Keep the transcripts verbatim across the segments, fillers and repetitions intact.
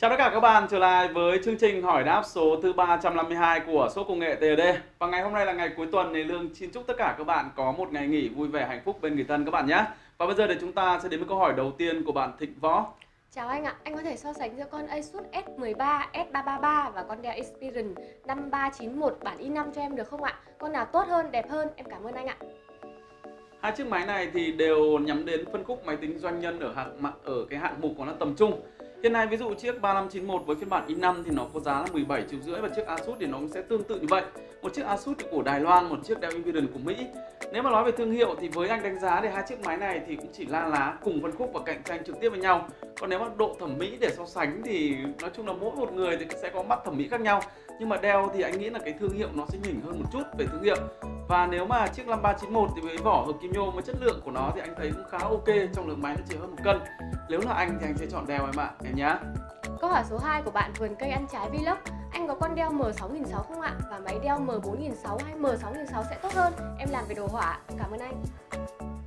Chào tất cả các bạn, trở lại với chương trình hỏi đáp số thứ ba trăm năm mươi hai của số công nghệ tê lờ đê. Và ngày hôm nay là ngày cuối tuần nên Lương xin chúc tất cả các bạn có một ngày nghỉ vui vẻ hạnh phúc bên người thân các bạn nhé. Và bây giờ thì chúng ta sẽ đến với câu hỏi đầu tiên của bạn Thịnh Võ. Chào anh ạ, anh có thể so sánh giữa con Asus S mười ba, S ba ba ba và con Dell Inspiron năm ba chín một bản i năm cho em được không ạ? Con nào tốt hơn, đẹp hơn? Em cảm ơn anh ạ. Hai chiếc máy này thì đều nhắm đến phân khúc máy tính doanh nhân ở hạng ở cái hạng mục của nó tầm trung. Hiện nay ví dụ chiếc ba năm chín một với phiên bản i năm thì nó có giá là mười bảy triệu rưỡi và chiếc Asus thì nó cũng sẽ tương tự như vậy. Một chiếc Asus của Đài Loan, một chiếc Dell Inspiron của Mỹ. Nếu mà nói về thương hiệu thì với anh đánh giá thì hai chiếc máy này thì cũng chỉ la lá cùng phân khúc và cạnh tranh trực tiếp với nhau. Còn nếu mà độ thẩm mỹ để so sánh thì nói chung là mỗi một người thì sẽ có mắt thẩm mỹ khác nhau. Nhưng mà Dell thì anh nghĩ là cái thương hiệu nó sẽ nhỉnh hơn một chút về thương hiệu. Và nếu mà chiếc năm ba chín một thì với vỏ hợp kim nhôm và chất lượng của nó thì anh thấy cũng khá ok, trong lượng máy nó chỉ hơn một cân. Nếu là anh thì anh sẽ chọn Dell em ạ, em nhá. Câu hỏi số hai của bạn Vườn Cây Ăn Trái Vlog. Anh có con Dell M sáu nghìn sáu trăm không ạ? Và máy Dell M bốn nghìn sáu trăm hay M sáu nghìn sáu trăm sẽ tốt hơn? Em làm về đồ họa. Cảm ơn anh.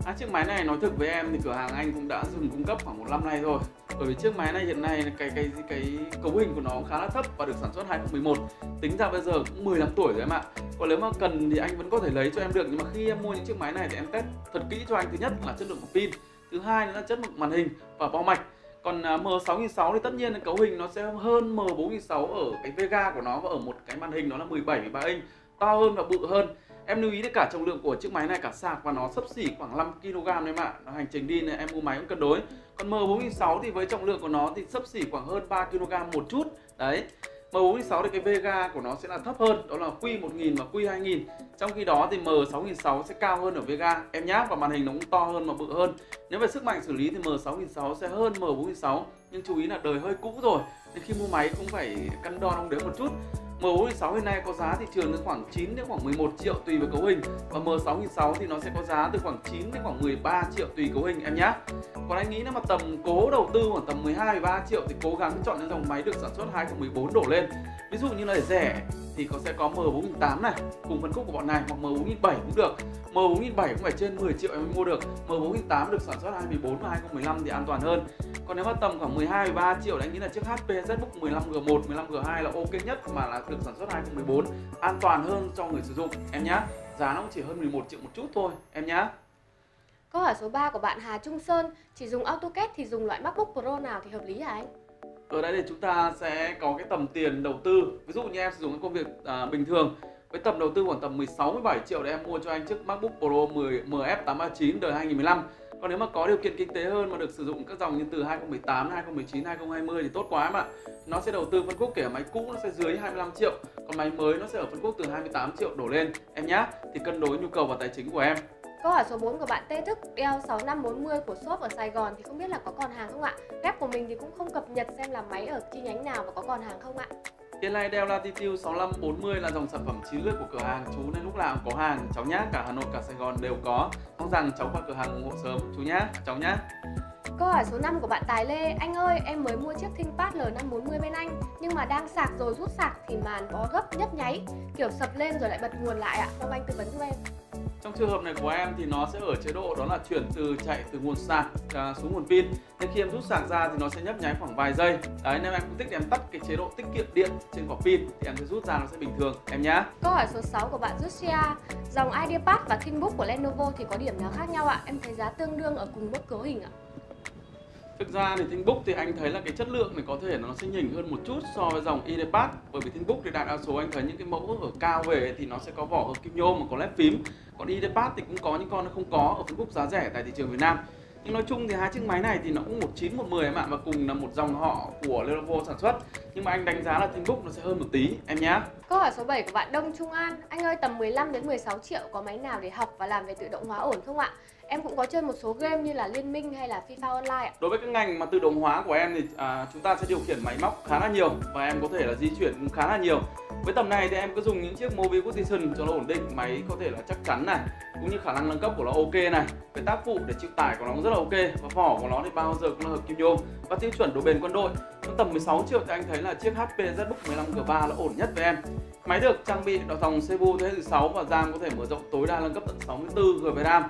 À, chiếc máy này nói thực với em thì cửa hàng anh cũng đã dừng cung cấp khoảng một năm nay thôi. Bởi vì chiếc máy này hiện nay cái cái cái cấu hình của nó khá là thấp và được sản xuất hai không một một. Tính ra bây giờ cũng mười lăm tuổi rồi em ạ. Còn nếu mà cần thì anh vẫn có thể lấy cho em được, nhưng mà khi em mua những chiếc máy này thì em test thật kỹ cho anh, thứ nhất là chất lượng của pin, thứ hai là chất lượng màn hình và bao mạch. Còn M sáu nghìn sáu trăm thì tất nhiên là cấu hình nó sẽ hơn M bốn nghìn sáu trăm ở cái vega của nó và ở một cái màn hình đó là mười bảy phẩy ba inch, to hơn và bự hơn. Em lưu ý đến cả trọng lượng của chiếc máy này, cả sạc và nó sấp xỉ khoảng năm ki lô gam em ạ. Hành trình đi này em mua máy cũng cân đối. Còn M bốn nghìn sáu trăm thì với trọng lượng của nó thì sấp xỉ khoảng hơn ba ki lô gam một chút. Đấy. M bốn nghìn sáu trăm thì cái vega của nó sẽ là thấp hơn, đó là Q một nghìn và Q hai nghìn. Trong khi đó thì M sáu nghìn sáu trăm sẽ cao hơn ở vega em nhá, và màn hình nó cũng to hơn và bự hơn. Nếu về sức mạnh xử lý thì M sáu nghìn sáu trăm sẽ hơn M bốn nghìn sáu trăm, nhưng chú ý là đời hơi cũ rồi nên khi mua máy cũng phải căn đo đong đếm một chút. M bốn nghìn sáu trăm hiện nay có giá thị trường đến khoảng chín đến khoảng mười một triệu tùy với cấu hình, và M sáu nghìn sáu trăm thì nó sẽ có giá từ khoảng chín đến khoảng mười ba triệu tùy cấu hình em nhé. Còn anh nghĩ nếu mà tầm cố đầu tư khoảng tầm mười hai mười ba triệu thì cố gắng chọn những dòng máy được sản xuất hai không một bốn đổ lên. Ví dụ như là để rẻ thì có sẽ có M bốn nghìn tám trăm này cùng phân khúc của bọn này, hoặc M bốn nghìn bảy trăm cũng được. M bốn nghìn bảy trăm cũng phải trên mười triệu em mới mua được. M bốn nghìn tám trăm được sản xuất hai không một bốn và hai không một lăm thì an toàn hơn. Còn nếu mà tầm khoảng mười hai mười ba triệu thì anh nghĩ là chiếc hát pê ZBook mười lăm G một, mười lăm G hai là ok nhất, mà là được sản xuất hai không một bốn, an toàn hơn cho người sử dụng em nhá. Giá nó cũng chỉ hơn mười một triệu một chút thôi em nhá. Câu hỏi số ba của bạn Hà Trung Sơn. Chỉ dùng AutoCAD thì dùng loại MacBook Pro nào thì hợp lý hả anh? Ở đây thì chúng ta sẽ có cái tầm tiền đầu tư. Ví dụ như em sử dụng cái công việc à, bình thường với tầm đầu tư khoảng tầm mười sáu mười bảy triệu để em mua cho anh chiếc MacBook Pro M F tám ba chín đời hai không một lăm. Còn nếu mà có điều kiện kinh tế hơn mà được sử dụng các dòng như từ hai không một tám, hai không một chín, hai không hai không thì tốt quá em ạ. Nó sẽ đầu tư phân khúc kể máy cũ nó sẽ dưới hai mươi lăm triệu, còn máy mới nó sẽ ở phân khúc từ hai mươi tám triệu đổ lên em nhá. Thì cân đối nhu cầu và tài chính của em. Câu hỏi số bốn của bạn Tê Thức. Dell sáu năm bốn mươi của shop ở Sài Gòn thì không biết là có còn hàng không ạ? Web của mình thì cũng không cập nhật xem là máy ở chi nhánh nào và có còn hàng không ạ? Hiện nay Dell Latitude sáu năm bốn mươi là dòng sản phẩm chiến lược của cửa hàng chú nên lúc nào cũng có hàng cháu nhá, cả Hà Nội cả Sài Gòn đều có. Mong rằng cháu vào cửa hàng ủng hộ sớm chú nhá, cháu nhá. Câu hỏi số năm của bạn Tài Lê. Anh ơi, em mới mua chiếc ThinkPad L năm bốn mươi bên anh nhưng mà đang sạc rồi rút sạc thì màn bó gấp nhấp nháy, kiểu sập lên rồi lại bật nguồn lại ạ. Mong anh tư vấn giúp em. Trong trường hợp này của em thì nó sẽ ở chế độ đó là chuyển từ chạy từ nguồn sạc à, xuống nguồn pin, nên khi em rút sạc ra thì nó sẽ nhấp nháy khoảng vài giây. Đấy, nên em cũng thích em tắt cái chế độ tiết kiệm điện trên quả pin thì em sẽ rút ra nó sẽ bình thường em nhá. Câu hỏi số sáu của bạn Justia. Dòng IdeaPad và ThinkBook của Lenovo thì có điểm nào khác nhau ạ? Em thấy giá tương đương ở cùng mức cấu hình ạ. Thực ra thì ThinkBook thì anh thấy là cái chất lượng này có thể nó sẽ nhỉnh hơn một chút so với dòng IdeaPad, bởi vì ThinkBook thì đại đa số anh thấy những cái mẫu ở cao về thì nó sẽ có vỏ hợp kim nhôm mà có led phím. Còn IdeaPad thì cũng có những con nó không có ở phân khúc giá rẻ tại thị trường Việt Nam. Nhưng nói chung thì hai chiếc máy này thì nó cũng một chín một mười em ạ, và cùng là một dòng họ của Lenovo sản xuất. Nhưng mà anh đánh giá là ThinkBook nó sẽ hơn một tí em nhá. Câu hỏi số bảy của bạn Đông Trung An. Anh ơi, tầm mười lăm đến mười sáu triệu có máy nào để học và làm về tự động hóa ổn không ạ? Em cũng có chơi một số game như là Liên Minh hay là FIFA Online ạ. Đối với các ngành mà tự động hóa của em thì à, chúng ta sẽ điều khiển máy móc khá là nhiều và em có thể là di chuyển cũng khá là nhiều. Với tầm này thì em cứ dùng những chiếc Mobile Position cho nó ổn định, máy có thể là chắc chắn này, cũng như khả năng nâng cấp của nó ok này. Cái tác phụ để chịu tải của nó cũng rất là ok, và vỏ của nó thì bao giờ cũng là hợp kim nhôm và tiêu chuẩn độ bền quân đội. Trong tầm mười sáu triệu thì anh thấy là chiếc hát pê ZBook mười lăm G ba là ổn nhất với em. Máy được trang bị đầu dòng xê pê u thế hệ sáu và RAM có thể mở rộng tối đa lên cấp tận sáu mươi tư gi bi RAM.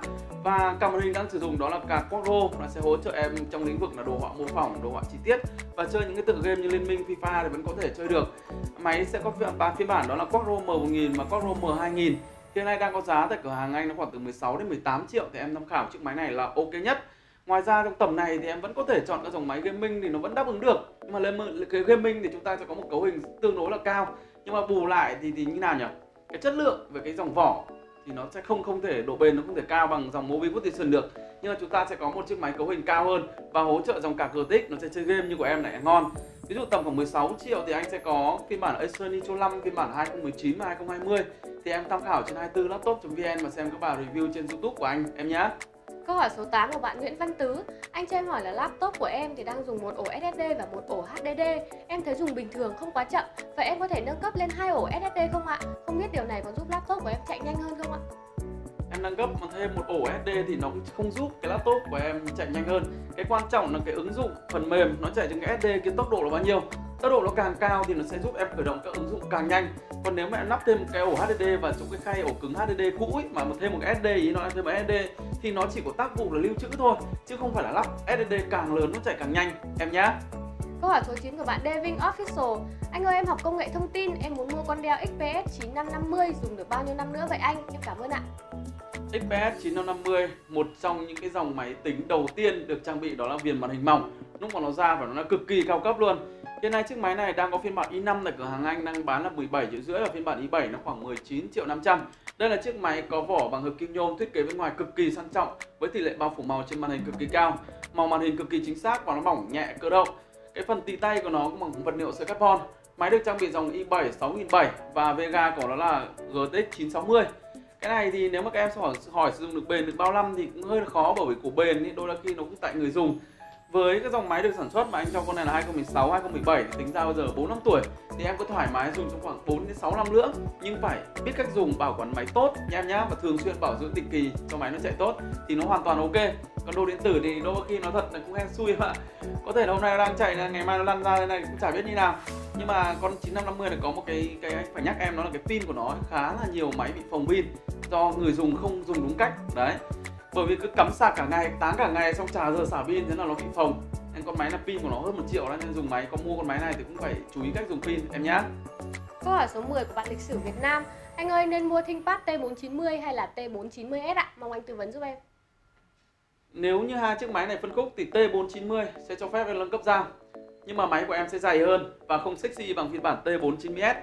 Và camera hình đang sử dụng đó là cả Quadro, nó sẽ hỗ trợ em trong lĩnh vực là đồ họa mô phỏng, đồ họa chi tiết và chơi những cái tựa game như Liên Minh, FIFA thì vẫn có thể chơi được. Máy sẽ có ba phiên bản đó là Quadro M một nghìn và Quadro M hai nghìn. Hiện nay đang có giá tại cửa hàng anh nó khoảng từ mười sáu đến mười tám triệu thì em tham khảo chiếc máy này là ok nhất. Ngoài ra trong tầm này thì em vẫn có thể chọn các dòng máy gaming thì nó vẫn đáp ứng được. Nhưng mà lên cái gaming thì chúng ta sẽ có một cấu hình tương đối là cao. Nhưng mà bù lại thì thì như nào nhỉ? Cái chất lượng về cái dòng vỏ thì nó sẽ không không thể độ bền nó không thể cao bằng dòng Mobile Edition được. Nhưng mà chúng ta sẽ có một chiếc máy cấu hình cao hơn và hỗ trợ dòng card graphics nó sẽ chơi game như của em này ngon. Ví dụ tầm khoảng mười sáu triệu thì anh sẽ có phiên bản Acer Nitro năm, phiên bản hai nghìn không trăm mười chín và hai nghìn không trăm hai mươi. Thì em tham khảo trên hai mươi tư laptop chấm vn và xem các bài review trên YouTube của anh em nhé. Câu hỏi số tám của bạn Nguyễn Văn Tứ. Anh cho em hỏi là laptop của em thì đang dùng một ổ ét ét đê và một ổ hát đê đê. Em thấy dùng bình thường không quá chậm. Vậy em có thể nâng cấp lên hai ổ ét ét đê không ạ? Không biết điều này có giúp laptop của em chạy nhanh hơn không ạ? Em nâng cấp mà thêm một ổ ét ét đê thì nó cũng không giúp cái laptop của em chạy nhanh hơn. Cái quan trọng là cái ứng dụng phần mềm nó chạy trên cái ét ét đê kia tốc độ là bao nhiêu. Tốc độ nó càng cao thì nó sẽ giúp em khởi động các ứng dụng càng nhanh. Còn nếu mà em lắp thêm một cái ổ hát đê đê và trong cái khay ổ cứng hát đê đê cũ ấy, mà thêm một cái ét ét đê ý, nó thêm một ét ét đê thì nó chỉ có tác vụ là lưu trữ thôi, chứ không phải là lắp ét ét đê càng lớn nó chạy càng nhanh em nhé. Câu hỏi số chín của bạn Devin Official. Anh ơi, em học công nghệ thông tin, em muốn mua con Dell ích pê ét chín năm năm mươi dùng được bao nhiêu năm nữa vậy anh? Em cảm ơn ạ. ích pê ét chín năm năm mươi một trong những cái dòng máy tính đầu tiên được trang bị đó là viền màn hình mỏng. Lúc mà nó ra và nó là cực kỳ cao cấp luôn. Hiện nay chiếc máy này đang có phiên bản i năm tại cửa hàng anh đang bán là mười bảy triệu rưỡi và phiên bản i bảy nó khoảng mười chín triệu năm trăm. Đây là chiếc máy có vỏ bằng hợp kim nhôm, thiết kế bên ngoài cực kỳ sang trọng với tỷ lệ bao phủ màu trên màn hình cực kỳ cao. Màu màn hình cực kỳ chính xác và nó mỏng nhẹ cơ động. Cái phần tì tay của nó cũng bằng vật liệu sợi carbon. Máy được trang bị dòng i bảy sáu nghìn bảy trăm và Vega của nó là giê tê ích chín sáu mươi. Cái này thì nếu mà các em hỏi, hỏi sử dụng được bền được bao năm thì cũng hơi là khó, bởi vì của bền thì đôi là khi nó cũng tại người dùng. Với cái dòng máy được sản xuất mà anh cho con này là hai nghìn không trăm mười sáu, hai nghìn không trăm mười bảy thì tính ra bây giờ bốn năm tuổi thì em có thoải mái dùng trong khoảng bốn đến sáu năm nữa, nhưng phải biết cách dùng, bảo quản máy tốt nha em nhá, và thường xuyên bảo dưỡng định kỳ cho máy nó chạy tốt thì nó hoàn toàn ok. Còn đồ điện tử thì đôi khi nó thật là cũng hên xui ạ. Có thể là hôm nay đang chạy là ngày mai nó lăn ra thế này cũng chả biết như nào. Nhưng mà con chín năm năm mươi này có một cái cái anh phải nhắc em đó là cái pin của nó khá là nhiều, máy bị phồng pin do người dùng không dùng đúng cách đấy. Bởi vì cứ cắm sạc cả ngày, tán cả ngày xong chả giờ xả pin thế là nó bị phồng. Nên con máy là pin của nó hơn một triệu đó, nên dùng máy có mua con máy này thì cũng phải chú ý cách dùng pin em nhá. Câu hỏi số mười của bạn Lịch Sử Việt Nam. Anh ơi, nên mua ThinkPad T bốn chín mươi hay là T bốn chín mươi S ạ? Mong anh tư vấn giúp em. Nếu như hai chiếc máy này phân khúc thì T bốn chín mươi sẽ cho phép em nâng cấp RAM, nhưng mà máy của em sẽ dày hơn và không sexy bằng phiên bản T bốn chín mươi S.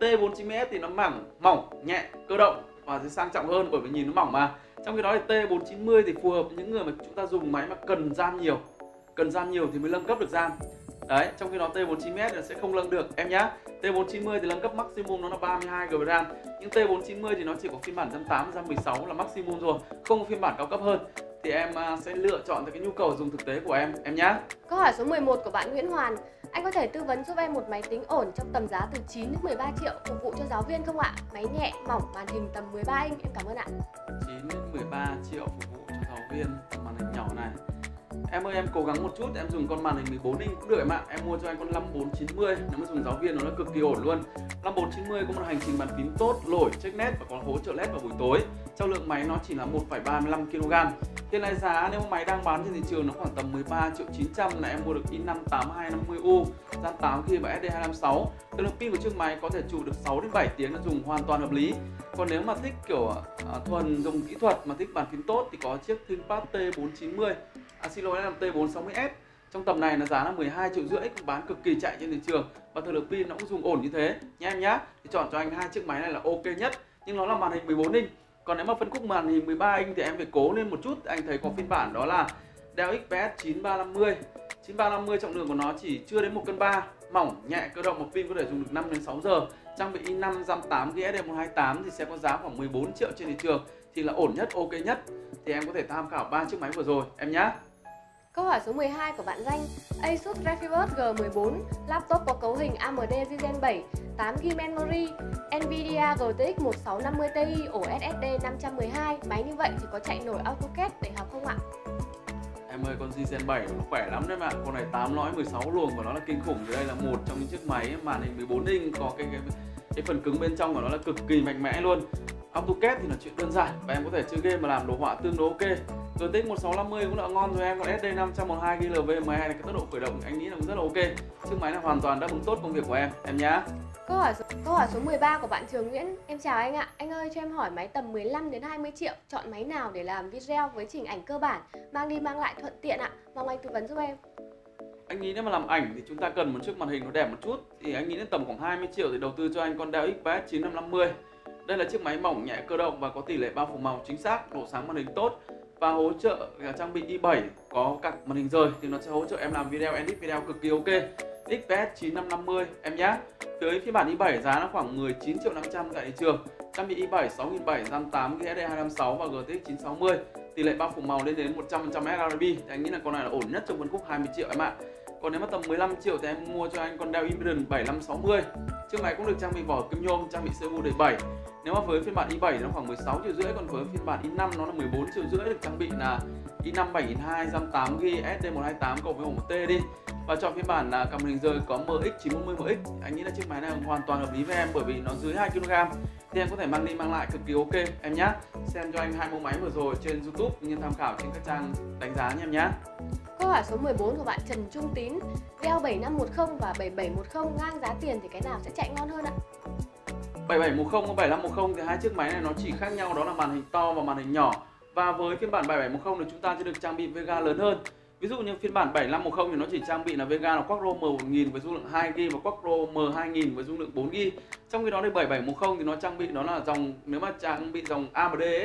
T bốn chín mươi S thì nó mỏng, mỏng, nhẹ, cơ động và sẽ sang trọng hơn bởi vì nhìn nó mỏng mà. Trong khi đó thì T bốn chín mươi thì phù hợp với những người mà chúng ta dùng máy mà cần RAM nhiều. Cần RAM nhiều thì mới nâng cấp được RAM. Đấy, trong khi đó T bốn chín mươi S thì sẽ không nâng được em nhá. T bốn chín mươi thì nâng cấp maximum nó là ba mươi hai gi bi RAM. Nhưng T bốn chín mươi thì nó chỉ có phiên bản một trăm tám mươi, một trăm mười sáu là maximum rồi, không có phiên bản cao cấp hơn. Thì em sẽ lựa chọn theo cái nhu cầu dùng thực tế của em em nhá. Câu hỏi số mười một của bạn Nguyễn Hoàn. Anh có thể tư vấn giúp em một máy tính ổn trong tầm giá từ chín đến mười ba triệu phục vụ cho giáo viên không ạ? Máy nhẹ, mỏng, màn hình tầm mười ba inch. Em cảm ơn ạ. chín đến mười ba triệu phục vụ cho giáo viên, màn hình nhỏ này. Em ơi, em cố gắng một chút, em dùng con màn hình mười bốn inch cũng được em ạ. Em mua cho anh con năm bốn chín mươi, nếu mà dùng giáo viên nó là cực kỳ ổn luôn. năm bốn chín mươi có một hành trình bàn phím tốt, lỗi, check nét và có hỗ trợ led vào buổi tối. Trọng lượng máy nó chỉ là một phẩy ba mươi lăm ki lô gam. Hiện nay giá nếu máy đang bán trên thị trường nó khoảng tầm mười ba triệu chín trăm là em mua được i năm tám hai năm mươi U, RAM tám gi bi và S D hai trăm năm mươi sáu. Tức là pin của chiếc máy có thể trụ được sáu đến bảy tiếng, nó dùng hoàn toàn hợp lý. Còn nếu mà thích kiểu à, thuần dùng kỹ thuật mà thích bàn phím tốt thì có chiếc ThinkPad T bốn chín mươi. À xin lỗi, là T bốn sáu mươi S. Trong tầm này là giá là mười hai triệu rưỡi, cũng bán cực kỳ chạy trên thị trường và thời lượng pin nó cũng dùng ổn như thế nha em nhá. Thì chọn cho anh hai chiếc máy này là ok nhất, nhưng nó là màn hình mười bốn inch. Còn nếu mà phân khúc màn hình mười ba inch thì em phải cố lên một chút. Anh thấy có phiên bản đó là Dell ích pê ét chín ba năm mươi. chín ba năm mươi trọng lượng của nó chỉ chưa đến một cân ba, mỏng, nhẹ, cơ động, một pin có thể dùng được năm đến sáu giờ. Trang bị i năm, RAM tám gi bi, S D một trăm hai mươi tám thì sẽ có giá khoảng mười bốn triệu trên thị trường, thì là ổn nhất, ok nhất. Thì em có thể tham khảo ba chiếc máy vừa rồi em nhá. Câu hỏi số mười hai của bạn Danh. Asus Refibus G mười bốn, laptop có cấu hình a em đê Ryzen bảy, tám gi bi memory, Nvidia giê tê ích một sáu năm mươi Ti, ổ ét ét đê năm trăm mười hai. Máy như vậy thì có chạy nổi AutoCAD để học không ạ? Em ơi, con G Gen bảy nó khỏe lắm đấy mà. Con này tám lõi mười sáu luồng của nó là kinh khủng. Thì đây là một trong những chiếc máy màn hình mười bốn inch, có cái, cái cái phần cứng bên trong của nó là cực kỳ mạnh mẽ luôn. AutoCAD thì là chuyện đơn giản và em có thể chơi game và làm đồ họa tương đối ok. Rồi tích một sáu năm không cũng đã ngon rồi em, còn S D năm trăm mười hai G L V M hai này, cái tốc độ khởi động anh nghĩ là cũng rất là ok. Chiếc máy này hoàn toàn đáp ứng tốt công việc của em, em nhá. Câu hỏi, câu hỏi số mười ba của bạn Trường Nguyễn. Em chào anh ạ. Anh ơi cho em hỏi máy tầm mười lăm đến hai mươi triệu chọn máy nào để làm video với chỉnh ảnh cơ bản, mang đi mang lại thuận tiện ạ. Mong anh tư vấn giúp em. Anh nghĩ nếu mà làm ảnh thì chúng ta cần một chiếc màn hình nó đẹp một chút, thì anh nghĩ đến tầm khoảng hai mươi triệu thì đầu tư cho anh con Dell X P S chín năm năm không. Đây là chiếc máy mỏng nhẹ cơ động và có tỷ lệ bao phủ màu chính xác, độ sáng màn hình tốt và hỗ trợ trang bị i bảy có cặp màn hình rời thì nó sẽ hỗ trợ em làm video, edit video cực kỳ ok. X P S chín năm năm không em nhé. Tới phiên bản i bảy giá nó khoảng mười chín triệu năm trăm tại thị trường. Trang bị i bảy sáu nghìn bảy trăm, RAM tám gi bê hai trăm năm mươi sáu và G T X chín sáu mươi. Tỷ lệ bao phủ màu lên đến một trăm phần trăm S R G B. Thì anh nghĩ là con này là ổn nhất trong phân khúc hai mươi triệu em ạ. Còn nếu mà tầm mười lăm triệu thì em mua cho anh con Dell Inspiron bảy năm sáu không. Chiếc máy cũng được trang bị vỏ kim nhôm, trang bị xê pê u đời bảy. Nếu mà với phiên bản i bảy thì nó khoảng mười sáu triệu rưỡi, còn với phiên bản i năm nó là mười bốn triệu rưỡi, được trang bị là i năm bảy nghìn hai trăm, RAM tám gi bê, S D một hai tám cộng với một T đi. Và chọn phiên bản là cặp màn hình rời có M X chín bốn không M X. Anh nghĩ là chiếc máy này hoàn toàn hợp lý với em, bởi vì nó dưới hai ki lô gam thì em có thể mang đi mang lại cực kỳ ok em nhé. Xem cho anh hai mẫu máy vừa rồi trên YouTube như tham khảo trên các trang đánh giá nha em nhé. Câu hỏi số mười bốn của bạn Trần Trung Tín. Dell bảy năm một không và bảy bảy một không ngang giá tiền thì cái nào sẽ chạy ngon hơn ạ? bảy bảy một không và bảy năm một không thì hai chiếc máy này nó chỉ khác nhau đó là màn hình to và màn hình nhỏ. Và với phiên bản bảy bảy một không thì chúng ta sẽ được trang bị Vega lớn hơn. Ví dụ như phiên bản bảy năm một không thì nó chỉ trang bị là Vega là Quattro M một nghìn với dung lượng hai gi ga bai và Quattro M hai nghìn với dung lượng bốn gi ga bai. Trong khi đó thì bảy bảy một không thì nó trang bị nó là dòng, nếu mà trang bị dòng a em đê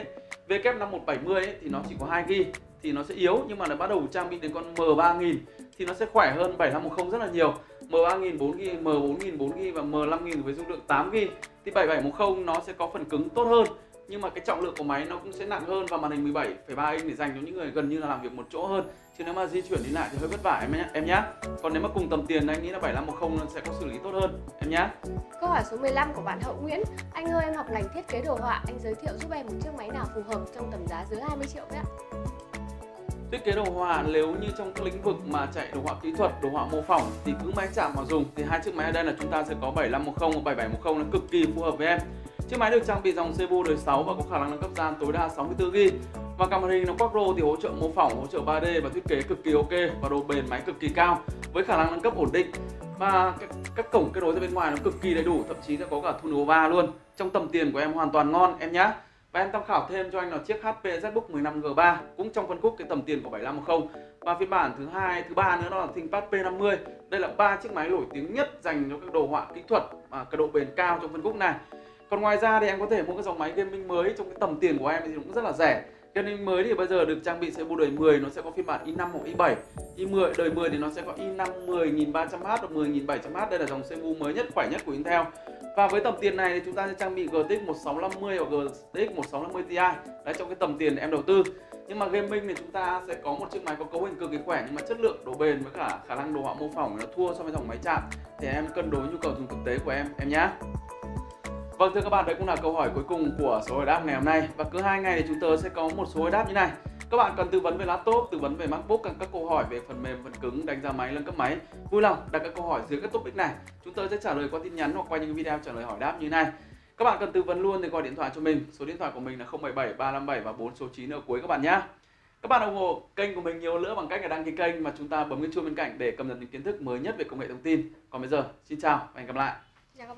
ấy, W năm một bảy không ấy, thì nó chỉ có hai gi ga bai thì nó sẽ yếu, nhưng mà nó bắt đầu trang bị đến con M ba nghìn thì nó sẽ khỏe hơn bảy năm một không rất là nhiều. M ba nghìn bốn gi ga bai, M bốn nghìn bốn gi ga bai và M năm nghìn với dung lượng tám gi ga bai. Thì bảy bảy một không nó sẽ có phần cứng tốt hơn, nhưng mà cái trọng lượng của máy nó cũng sẽ nặng hơn, và màn hình mười bảy phẩy ba inch để dành cho những người gần như là làm việc một chỗ hơn, chứ nếu mà di chuyển đi lại thì hơi vất vả em nhé. Em nhé. Còn nếu mà cùng tầm tiền anh nghĩ là bảy năm một không sẽ có xử lý tốt hơn em nhé. Câu hỏi số mười lăm của bạn Hậu Nguyễn. Anh ơi em học ngành thiết kế đồ họa, anh giới thiệu giúp em một chiếc máy nào phù hợp trong tầm giá dưới hai mươi triệu đấy ạ. Thiết kế đồ họa, nếu như trong các lĩnh vực mà chạy đồ họa kỹ thuật, đồ họa mô phỏng thì cứ máy chạm mà dùng thì hai chiếc máy ở đây là chúng ta sẽ có bảy năm một không và bảy bảy một không là cực kỳ phù hợp với em. Chiếc máy được trang bị dòng xê pê u đời sáu và có khả năng nâng cấp RAM tối đa sáu mươi tư gi ga bai. Và cặp màn hình nó Quattro thì hỗ trợ mô phỏng, hỗ trợ ba D và thiết kế cực kỳ ok, và độ bền máy cực kỳ cao với khả năng nâng cấp ổn định. Và các, các cổng kết nối ra bên ngoài nó cực kỳ đầy đủ, thậm chí là có cả tuner ba luôn. Trong tầm tiền của em hoàn toàn ngon em nhé. Và em tham khảo thêm cho anh là chiếc H P ZBook mười lăm G ba cũng trong phân khúc cái tầm tiền của bảy năm một không. Và phiên bản thứ hai, thứ ba nữa đó là ThinkPad P năm mươi. Đây là ba chiếc máy nổi tiếng nhất dành cho các đồ họa kỹ thuật và cái độ bền cao trong phân khúc này. Còn ngoài ra thì em có thể mua cái dòng máy gaming mới trong cái tầm tiền của em thì cũng rất là rẻ. Gaming mới thì bây giờ được trang bị xê pê u đời mười, nó sẽ có phiên bản i năm hoặc i bảy. i mười đời mười thì nó sẽ có i năm mười nghìn ba trăm H và mười nghìn bảy trăm H, đây là dòng xê pê u mới nhất, khỏe nhất của Intel. Và với tầm tiền này thì chúng ta sẽ trang bị G T X một sáu năm không hoặc G T X một sáu năm không Ti. Đấy, trong cái tầm tiền em đầu tư. Nhưng mà gaming thì chúng ta sẽ có một chiếc máy có cấu hình cực kỳ khỏe, nhưng mà chất lượng, độ bền với cả khả năng đồ họa mô phỏng nó thua so với dòng máy chạm. Thì em cân đối nhu cầu dùng thực tế của em em nhé. Vâng thưa các bạn, đây cũng là câu hỏi cuối cùng của số hồi đáp ngày hôm nay. Và cứ hai ngày thì chúng tôi sẽ có một số hồi đáp như này. Các bạn cần tư vấn về laptop, tư vấn về MacBook, các câu hỏi về phần mềm, phần cứng, đánh giá máy, nâng cấp máy, vui lòng đặt các câu hỏi dưới các topic này. Chúng tôi sẽ trả lời qua tin nhắn hoặc qua những video trả lời hỏi đáp như này. Các bạn cần tư vấn luôn thì gọi điện thoại cho mình. Số điện thoại của mình là không bảy bảy ba năm bảy và bốn số chín ở cuối các bạn nhé. Các bạn ủng hộ kênh của mình nhiều hơn nữa bằng cách là đăng ký kênh và chúng ta bấm cái chuông bên cạnh để cập nhật những kiến thức mới nhất về công nghệ thông tin. Còn bây giờ, xin chào và hẹn gặp lại.